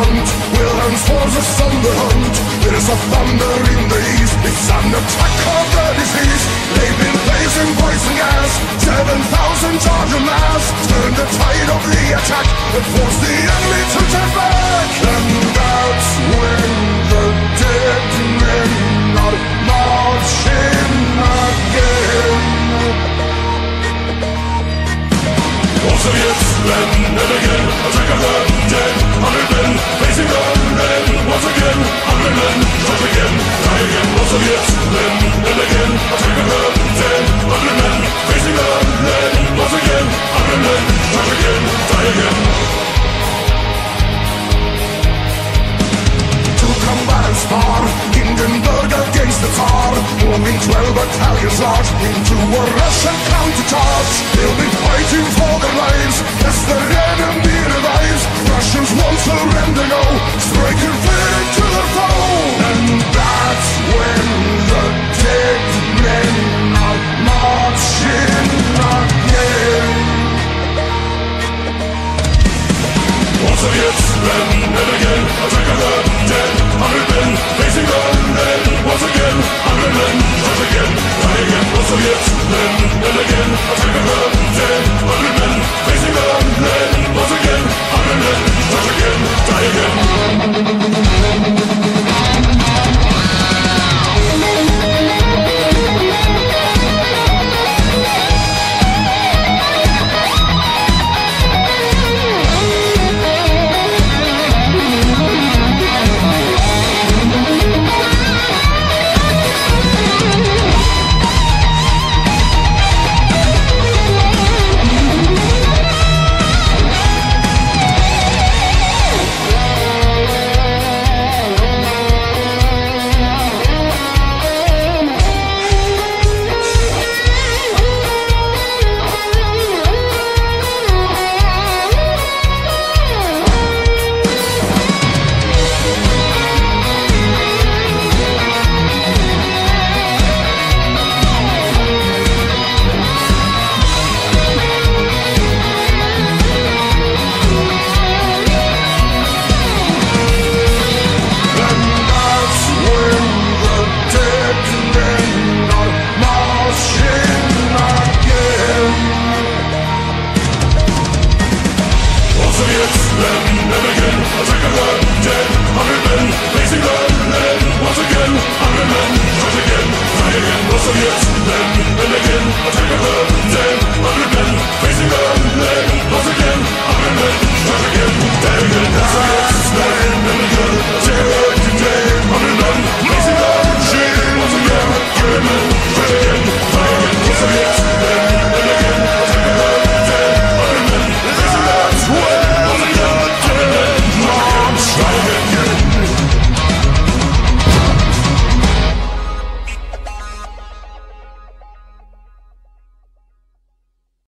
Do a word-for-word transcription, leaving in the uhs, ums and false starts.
hunt, will hands falls us on the hunt. There is a thunder in the east, it's an attack of the disease. They've been blazing poison gas, seven thousand Georgia mass. Turn the tide of the attack and force the enemy to take back. And that's when the dead men are marching again. All Soviets, men, men again, attack of the dead, hungry men, facing the men, once again, hungry men, shot again, die again. All Soviets, men, men again, attack of the dead, hungry men, facing the men, once again, hungry men, shot again, die again. To combat and spar, Hindenburg against the Tsar, forming twelve battalions large into a Russian counter-charge. They'll be fighting for their lives as their enemy revives. Russians won't surrender, no, strike and fear into their foe. And that's when the dead men are marching again. All Soviets, men, men again, attack of the dead, hungry men, facing the men, once again, hungry men, shot again, die again. All Soviets, men, men again, attack of the dead, hungry men, facing the men, once again, hungry men, shot again, die again. Yes, men, men again, attack of the